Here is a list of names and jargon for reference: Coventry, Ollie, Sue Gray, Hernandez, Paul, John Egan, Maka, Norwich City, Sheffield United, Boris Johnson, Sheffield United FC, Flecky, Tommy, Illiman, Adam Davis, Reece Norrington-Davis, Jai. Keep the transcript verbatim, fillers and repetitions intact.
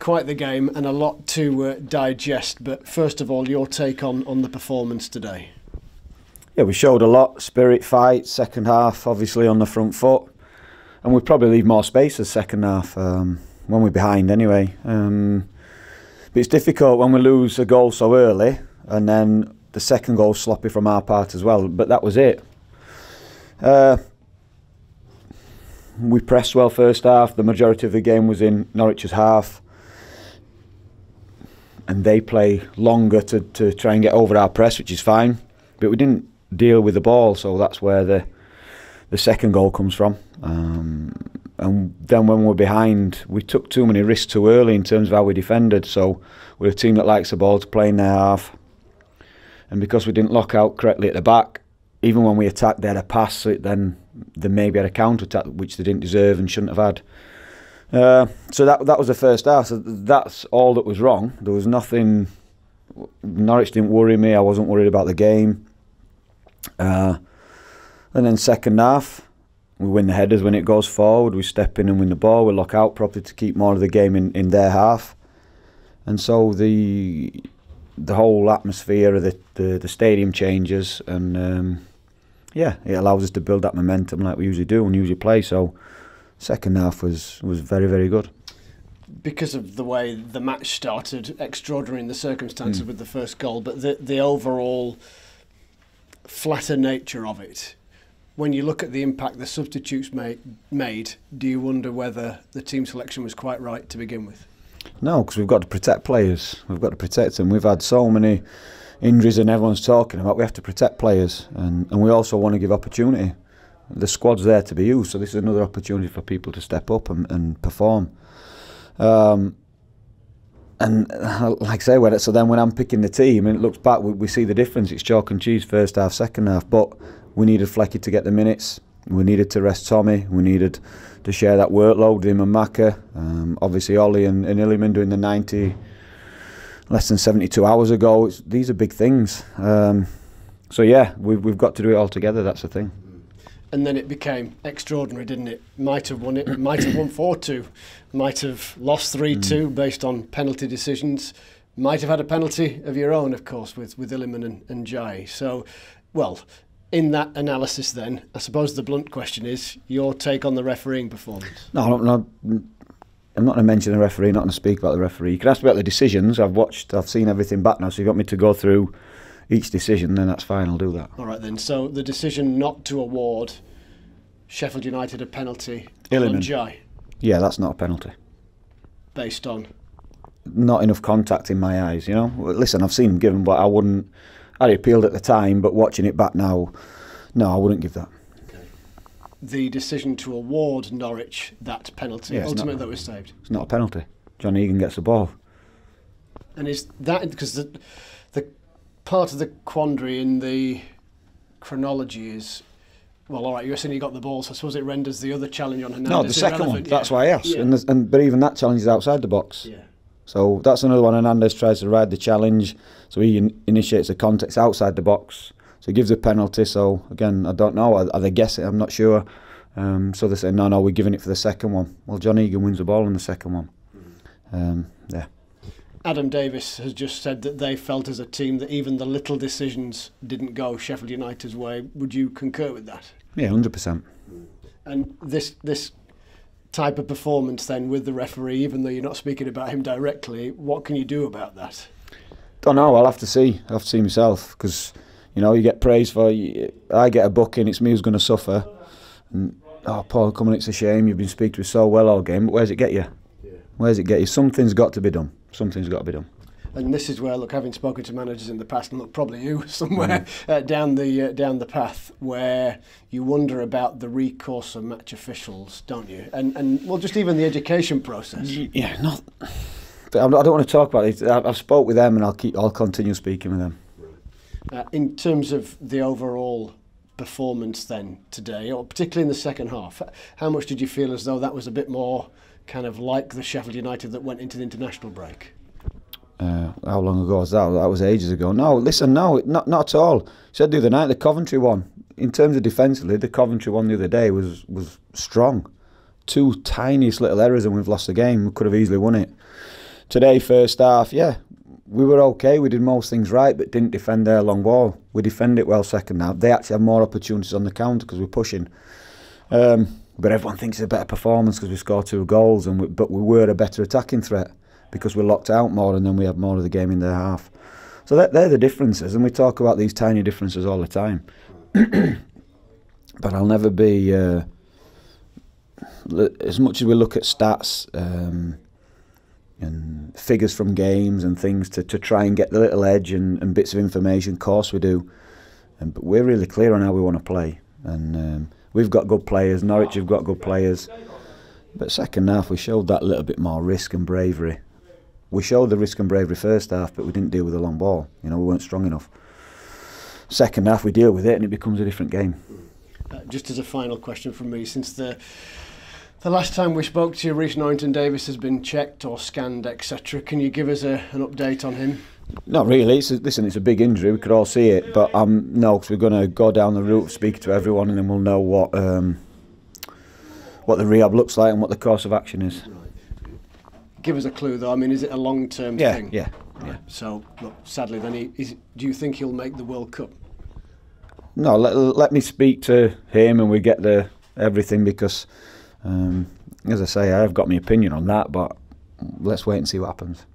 quite the game and a lot to uh, digest. But first of all, your take on, on the performance today. Yeah, we showed a lot. Spirit, fight, second half, obviously on the front foot. And we probably leave more space as second half um, when we're behind anyway. Um, but it's difficult when we lose a goal so early, and then the second goal sloppy from our part as well. But that was it. Uh, we pressed well first half. The majority of the game was in Norwich's half. And they play longer to, to try and get over our press, which is fine. But we didn't deal with the ball, so that's where the the second goal comes from. Um, and then when we were behind, we took too many risks too early in terms of how we defended. So we're a team that likes the ball to play in their half. And because we didn't lock out correctly at the back, even when we attacked, they had a pass, so it then they maybe had a counter-attack, which they didn't deserve and shouldn't have had. Uh, so that that was the first half. So that's all that was wrong. There was nothing... Norwich didn't worry me. I wasn't worried about the game. Uh, and then second half, we win the headers when it goes forward. We step in and win the ball. We lock out properly to keep more of the game in, in their half. And so the the whole atmosphere of the, the, the stadium changes. And um, yeah, it allows us to build that momentum like we usually do and usually play. So second half was, was very, very good. Because of the way the match started, extraordinary in the circumstances mm. with the first goal, but the, the overall flatter nature of it, when you look at the impact the substitutes made, made do you wonder whether the team selection was quite right to begin with? No, because we've got to protect players. We've got to protect them. We've had so many injuries and everyone's talking about we have to protect players, and, and we also want to give opportunity. The squad's there to be used, so this is another opportunity for people to step up and, and perform. Um, and uh, like I say, when it, so then when I'm picking the team and it looks back, we, we see the difference. It's chalk and cheese first half, second half. But we needed Flecky to get the minutes. We needed to rest Tommy. We needed to share that workload with him and Maka. Um, obviously, Ollie and, and Illiman doing the ninety less than seventy-two hours ago. It's, these are big things. Um, so yeah, we've, we've got to do it all together. That's the thing. And then it became extraordinary, didn't it? Might have won it, might have won four two, might have lost three two mm. based on penalty decisions, might have had a penalty of your own, of course, with, with Illiman and, and Jai. So, well, in that analysis then, I suppose the blunt question is your take on the refereeing performance. No, I'm not, I'm not going to mention the referee, not going to speak about the referee. You can ask me about the decisions. I've watched, I've seen everything back now, so you've got me to go through each decision, then that's fine, I'll do that. All right then, so the decision not to award Sheffield United a penalty on Jai. Yeah, that's not a penalty. Based on? Not enough contact in my eyes, you know. Listen, I've seen him given, but I wouldn't, I appealed at the time, but watching it back now, no, I wouldn't give that. Okay. The decision to award Norwich that penalty, yeah, ultimately that was saved? It's not a penalty. John Egan gets the ball. And is that, because the... the part of the quandary in the chronology is, well, all right, you're saying you got the ball, so I suppose it renders the other challenge on Hernandez. No, the second one, that's yeah. why I asked. Yeah. And, and, but even that challenge is outside the box. Yeah. So that's another one. Hernandez tries to ride the challenge, so he in, initiates the contact outside the box. So he gives a penalty, so again, I don't know. Are, are they guessing? I'm not sure. Um, so they say, no, no, we're giving it for the second one. Well, John Egan wins the ball in the second one. Um, yeah. Adam Davis has just said that they felt as a team that even the little decisions didn't go Sheffield United's way. Would you concur with that? Yeah, one hundred percent. And this this type of performance then with the referee, even though you're not speaking about him directly, what can you do about that? Don't know, I'll have to see. I'll have to see myself, because, you know, you get praise for, I get a booking, it's me who's going to suffer. And, oh, Paul, come on, it's a shame, you've been speaking to us so well all game, but where's it get you? Yeah. Where's it get you? Something's got to be done. Something's got to be done. And this is where, look, having spoken to managers in the past, and look, probably you somewhere mm. uh, down the uh, down the path, where you wonder about the recourse of match officials, don't you? And and well, just even the education process. Yeah, not. But I don't want to talk about it. I've spoke with them, and I'll keep. I'll continue speaking with them. Uh, in terms of the overall performance, then today, or particularly in the second half, how much did you feel as though that was a bit more kind of like the Sheffield United that went into the international break? Uh, how long ago was that? That was ages ago. No, listen, no, not not at all. You said the other night, the Coventry one, in terms of defensively, the Coventry one the other day was was strong. Two tiniest little errors and we've lost the game. We could have easily won it. today, first half, yeah, we were okay. We did most things right, but didn't defend their long ball. We defended it well second half. They actually had more opportunities on the counter because we're pushing. Um, but everyone thinks it's a better performance because we scored two goals, and we, but we were a better attacking threat because we locked out more, and then we had more of the game in their half. So that, they're the differences, and we talk about these tiny differences all the time. But I'll never be... Uh, as much as we look at stats um, and figures from games and things to, to try and get the little edge and, and bits of information, of course we do, and, but we're really clear on how we want to play. And um, we've got good players, Norwich have got good players, but second half we showed that little bit more risk and bravery. We showed the risk and bravery first half, but we didn't deal with the long ball. You know, we weren't strong enough. Second half we deal with it and it becomes a different game. Uh, just as a final question from me, since the The last time we spoke to you, Reece Norrington-Davis has been checked or scanned, et cetera. Can you give us a, an update on him? Not really. It's a, listen, it's a big injury. We could all see it, but um, no, because we're going to go down the route, speak to everyone, and then we'll know what um, what the rehab looks like and what the course of action is. Right. Give us a clue, though. I mean, is it a long-term yeah, thing? Yeah, right. yeah. So, look, sadly, then, he, is, do you think he'll make the World Cup? No. Let, let me speak to him, and we get the everything because. Um, as I say, I've got my opinion on that, but let's wait and see what happens.